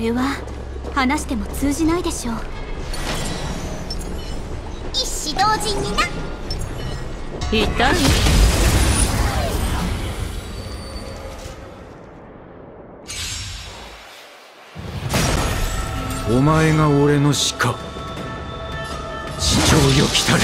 れは話しても通じないでしょう。一視同仁にな。痛い。お前が俺の死か。死鳥よ来たれ。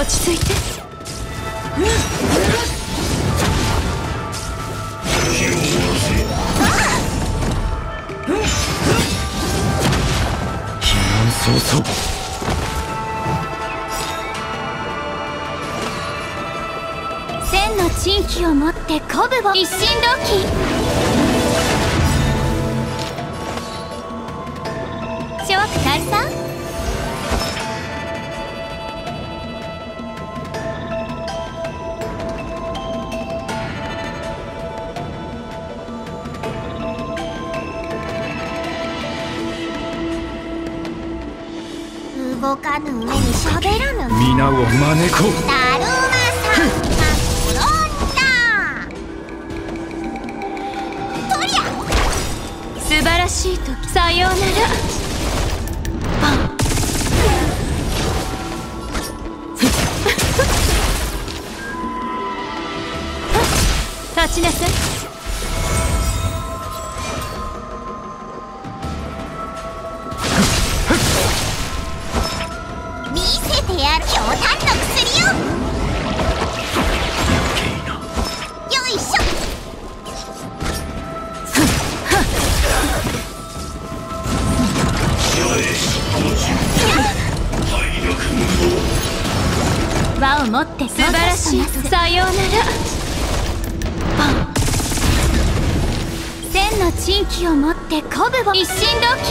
落ち着いて。気を下ろせ。避難早々。千の珍奇を持ってコブを一心同期。大さん、動かぬ上にしゃべらぬ皆を招こう。だるまさんが転んだ。とりゃ素晴らしい時。さようなら。立ちなさい。見せてやる。驚嘆の薬よ。よいしょ。輪を持って素晴らしい。さようなら。神器を持ってコブを一心同期。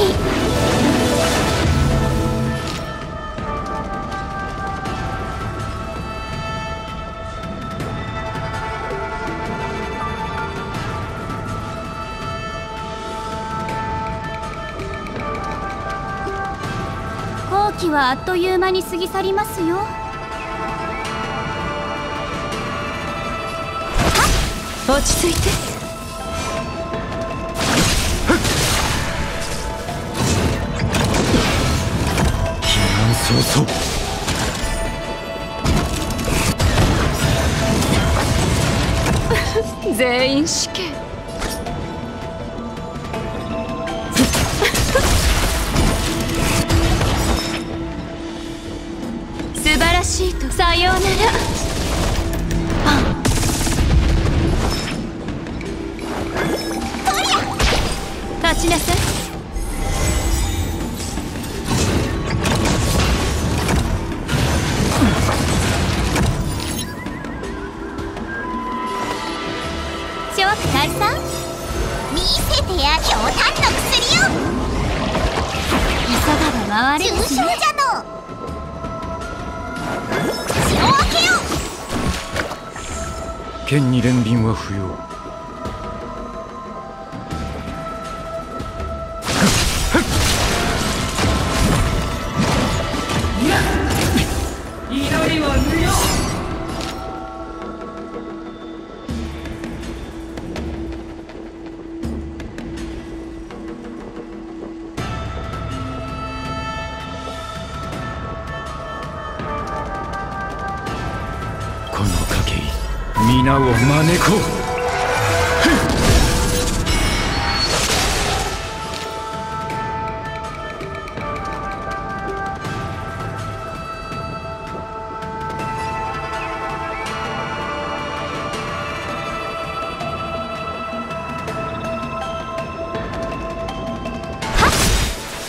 好機はあっという間に過ぎ去りますよ。落ち着いて。そうそう。全員死刑。素晴らしいとさようなら。立ちなさい。見せてやる。驚嘆の薬よ。急がば回れぬ。重傷じゃの。口を開けよ。剣に憐憫は不要。皆を招こう。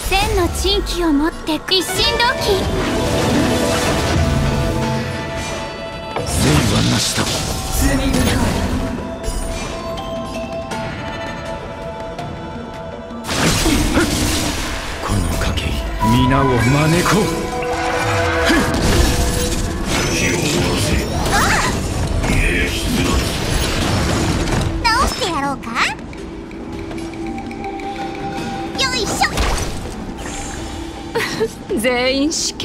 千の珍奇を持って一心同期。皆を招こう。気を下ろせ。直してやろうか。よいしょ。全員死刑。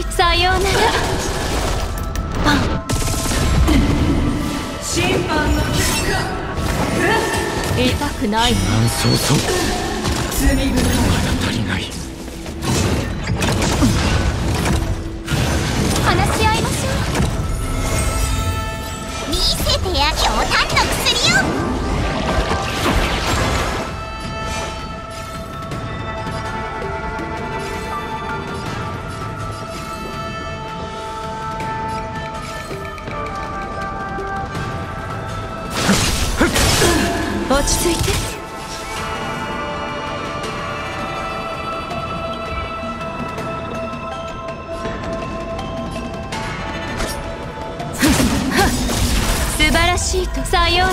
しさようならパン審判の結果痛くないなんそうそう罪深いまだ足りない話し合いましょう見せてやれおたんの薬を落ち着いて素晴らしいとさようなら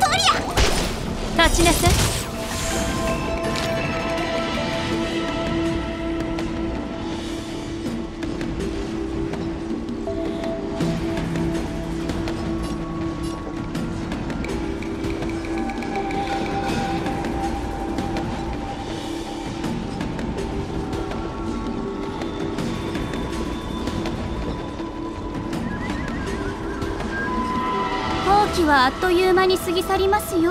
トリア立ちなさいあっという間に過ぎ去りますよ。こ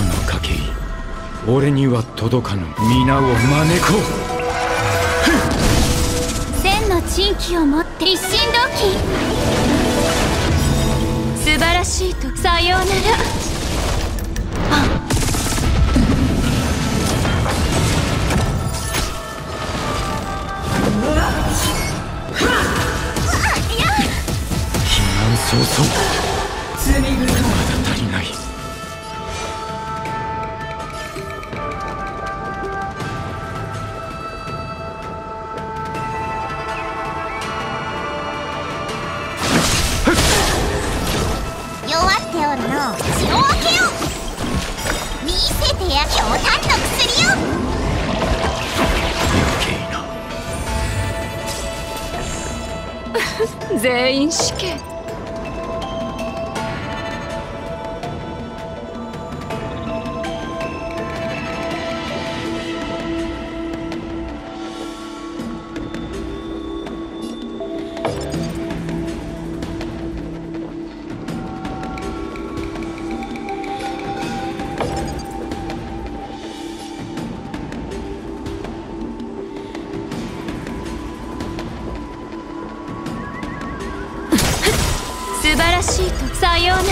の賭け俺には届かぬ皆を招こう千の珍奇を持って一心同期素晴らしいとさようならパン避難早々罪深いまだ足りない全員死刑さようなら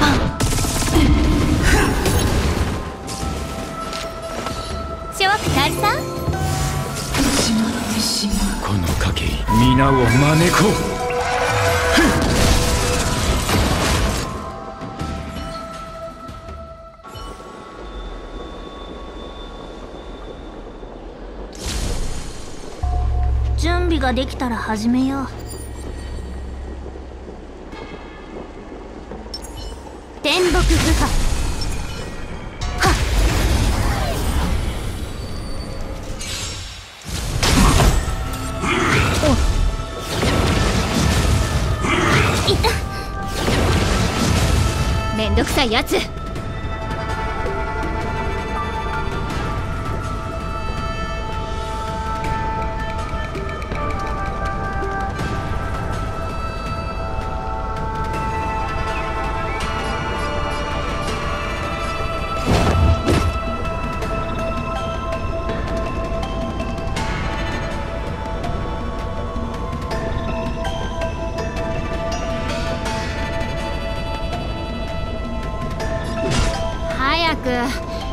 パンショーク大さんこの賭け皆を招こう準備ができたら始めようめんどくさいやつ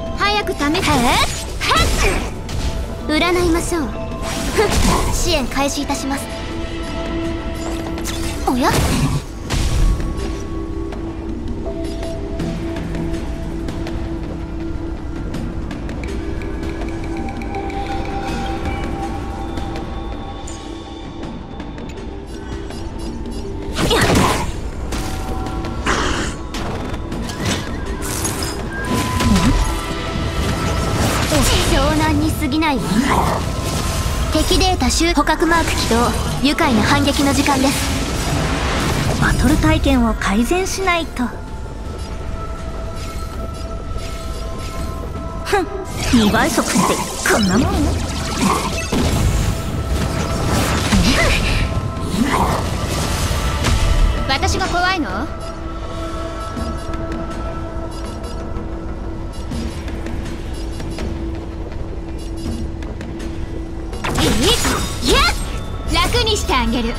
早く試して占いましょう支援開始いたしますおや過ぎないわ。敵データ集捕獲マーク起動。愉快な反撃の時間です。バトル体験を改善しないと。ふん、2倍速ってこんなもん。私が怖いの？いや、楽にしてあげる。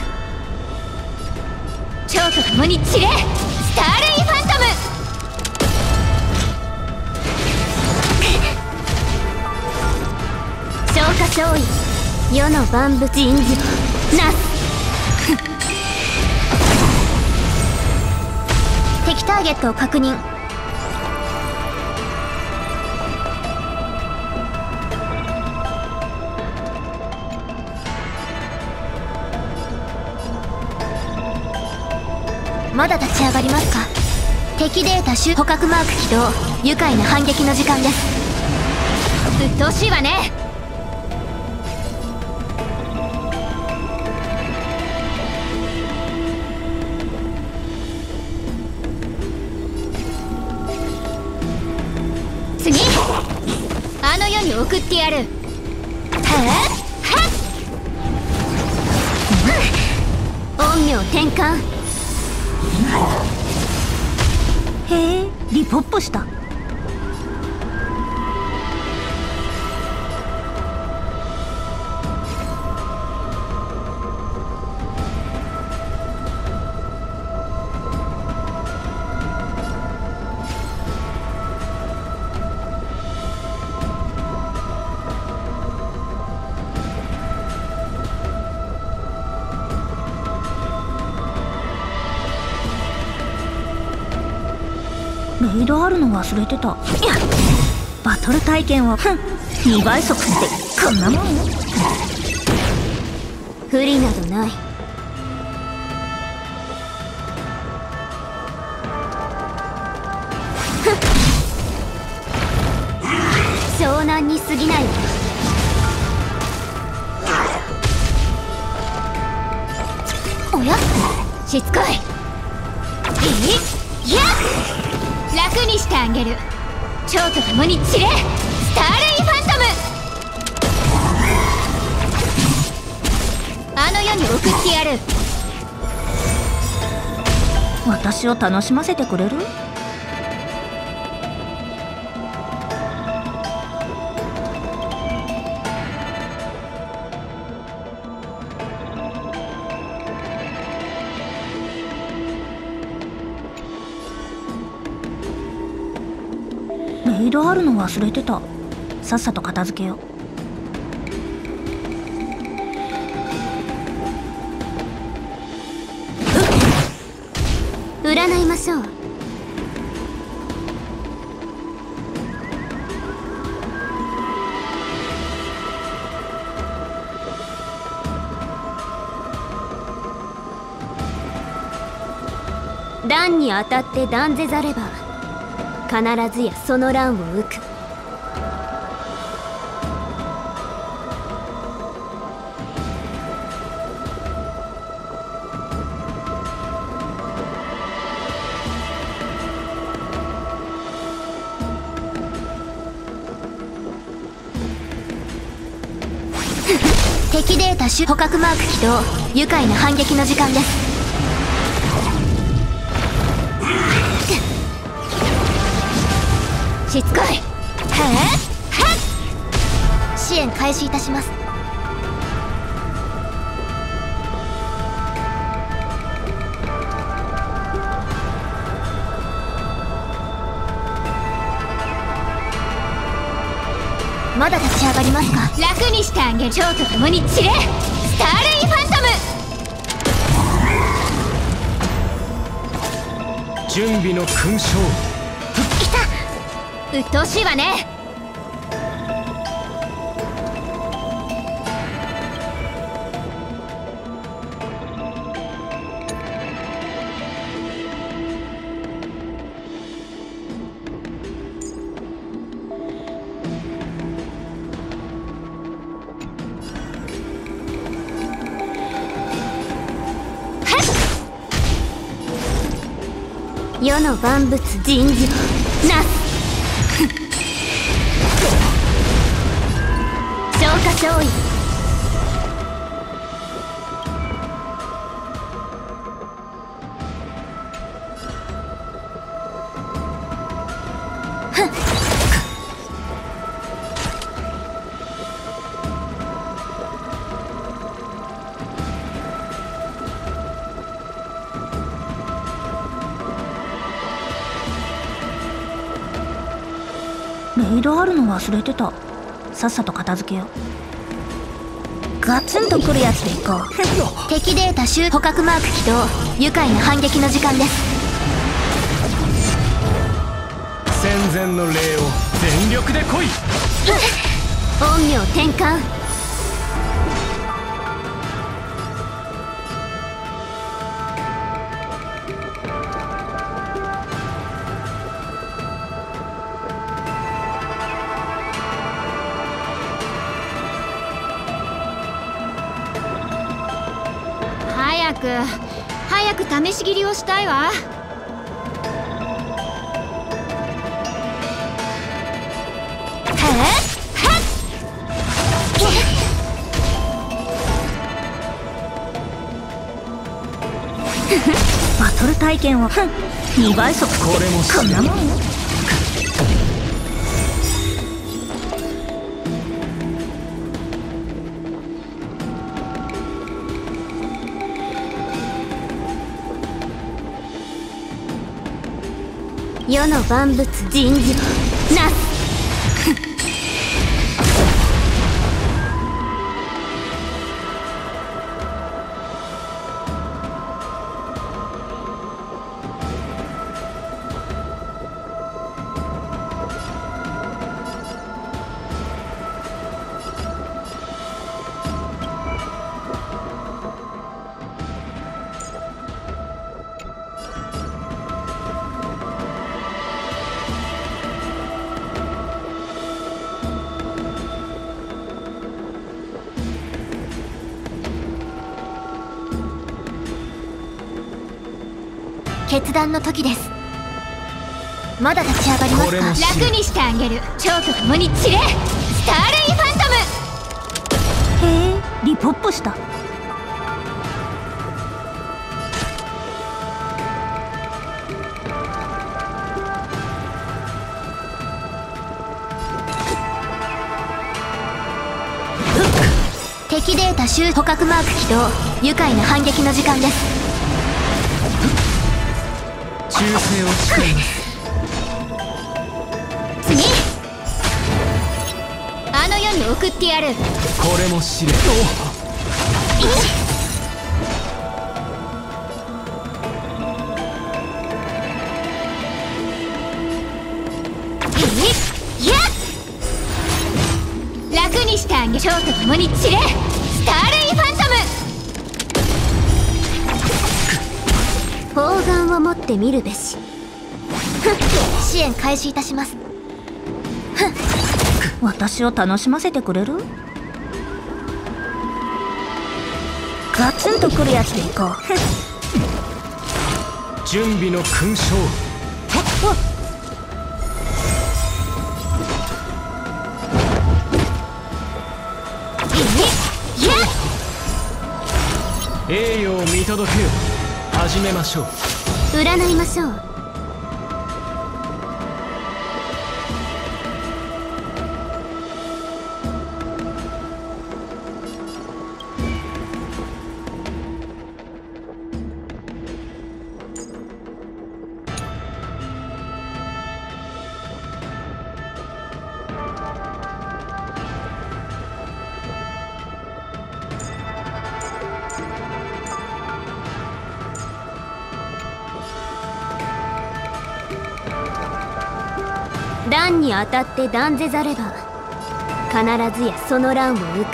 蝶と共に散れ、スターレインファントム。消化勝利、世の万物人事なす。敵ターゲットを確認。まだ立ち上がりますか？敵データ集捕獲マーク起動。愉快な反撃の時間です。うっとうしいわね。次、あの世に送ってやる。陰陽転換。へえ、リポッポした。メールあるの忘れてた。バトル体験は2倍速ってこんなもん。不利などない。湘南に過ぎないわ。おや、しつこい。いや、楽にしてあげる。蝶と共に散れ、スターレインファントム。あの世に送ってやる。私を楽しませてくれる？メールあるの忘れてた。さっさと片付けよう。占いましょう。乱に当たって断ぜざれば必ずやその乱を受く。敵データ集捕獲マーク起動。愉快な反撃の時間です。しつこい。支援開始いたします。まだ立ち上がりますか？楽にしてあげる。蝶と共に散れ、スターレインファントム。準備の勲章。うっとうしいわね。世の万物尽生なす消化勝利。メイドあるの忘れてた。さっさと片付けよう。ガツンと来るやつでいこう。敵データ集捕獲マーク起動。愉快な反撃の時間です。戦前の礼を全力で来い。音量転換。早く試し切りをしたいわ。バトル体験は2倍速ってこんなもん。世の万物尽生なす。決断の時です。まだ立ち上がりますか。楽にしてあげる。蝶と共に散れ、スターレイファントム。へえ、リポップした。敵データ集捕獲マーク起動。愉快な反撃の時間です。修正を作ります。次、あの世に送ってやる。これも知れ。楽にしてあげる。蝶と共に散れ、スターレイファントム。砲丸を持って見るべし。支援開始いたします。私を楽しませてくれる？ガツンと来るやつでいこう。準備の勲章。栄誉を見届けよ。始めましょう。占いましょう。乱に当たって断ぜざれば必ずやその乱を抜く。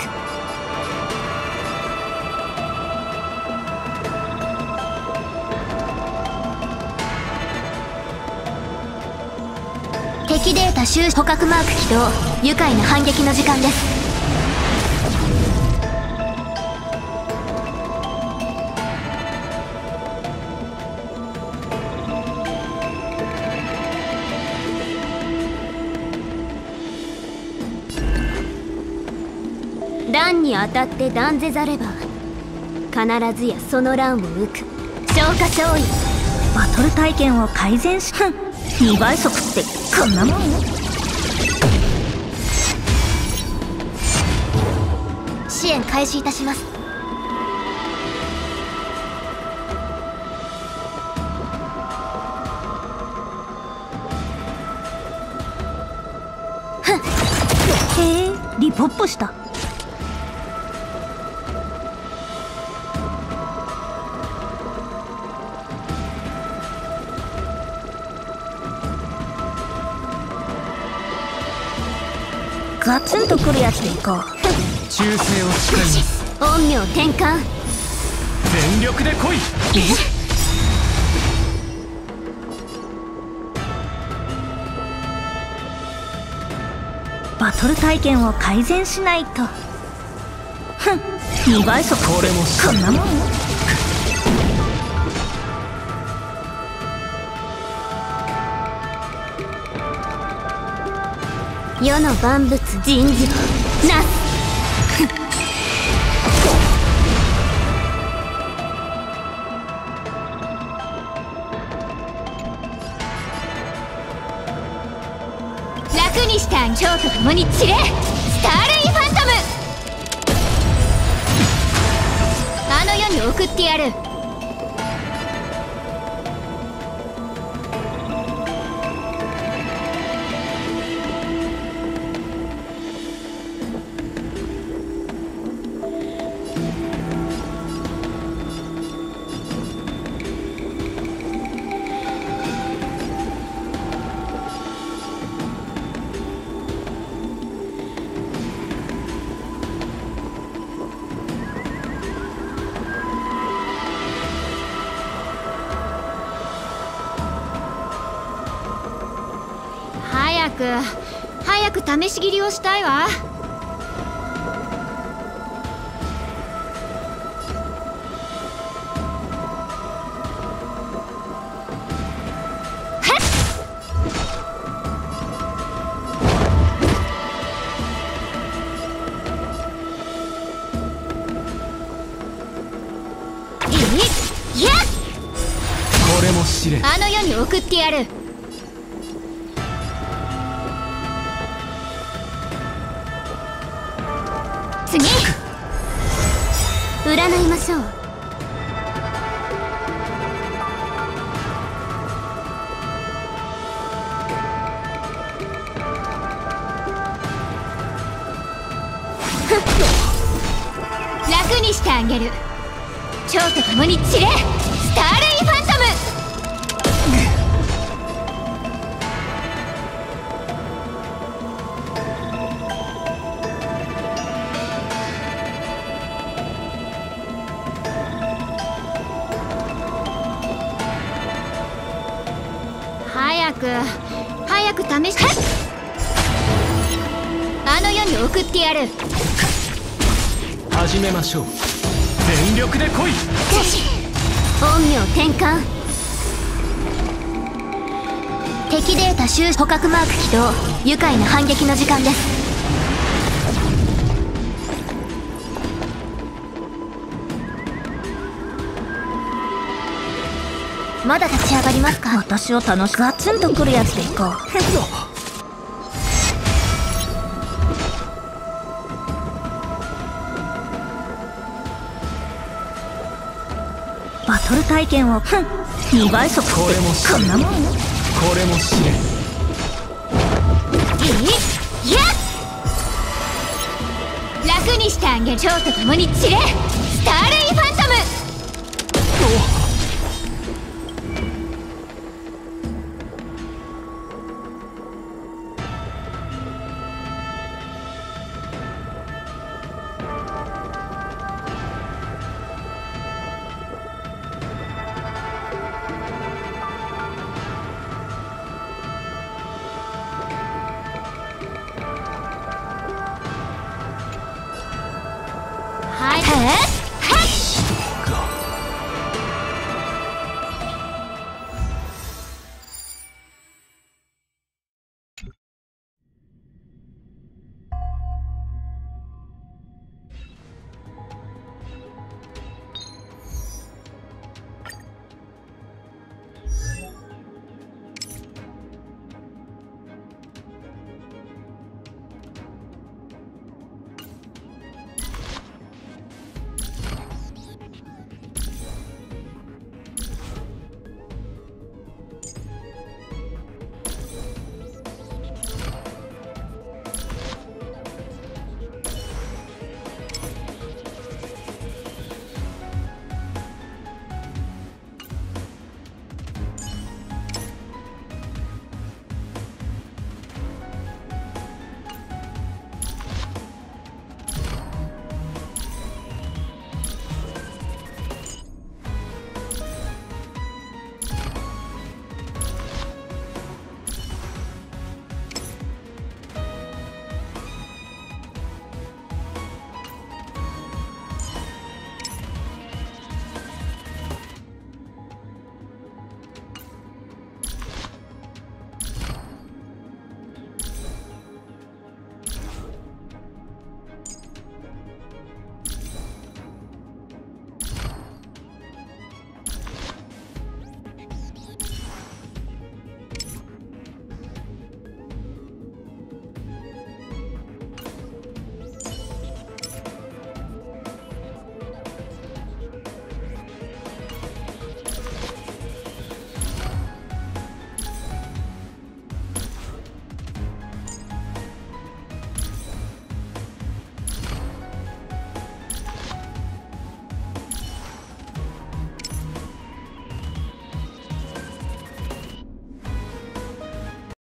敵データ収集捕獲マーク起動。愉快な反撃の時間です。乱に当たって断ぜざれば必ずやその乱を受く消化勝利。バトル体験を改善し2倍速ってこんなもん。支援開始いたします。リポップした。ガツンとくるやつでいこう。忠誠を誓います。陰陽転換、全力で来い。バトル体験を改善しないと2倍速ってこんなもん。世の万物人事なす楽にした。今日と共に散れ、スターレインファントム。あの世に送ってやる。早く試し切りをしたいわ。これも試練、あの世に送ってやる。次、占いましょう。楽にしてあげる。蝶と共に散れ、スターレインファントム。早く試して、あの世に送ってやる。始めましょう、全力で来い。陰陽転換、敵データ収集、捕獲マーク起動。愉快な反撃の時間です。まだ立ち上がりますか。私を楽しくガツンとくるやつでいこう。バトル体験を2倍速ってこんなもん。これも試練。楽にしてあげる。蝶と共に散れ、スターレインファントム。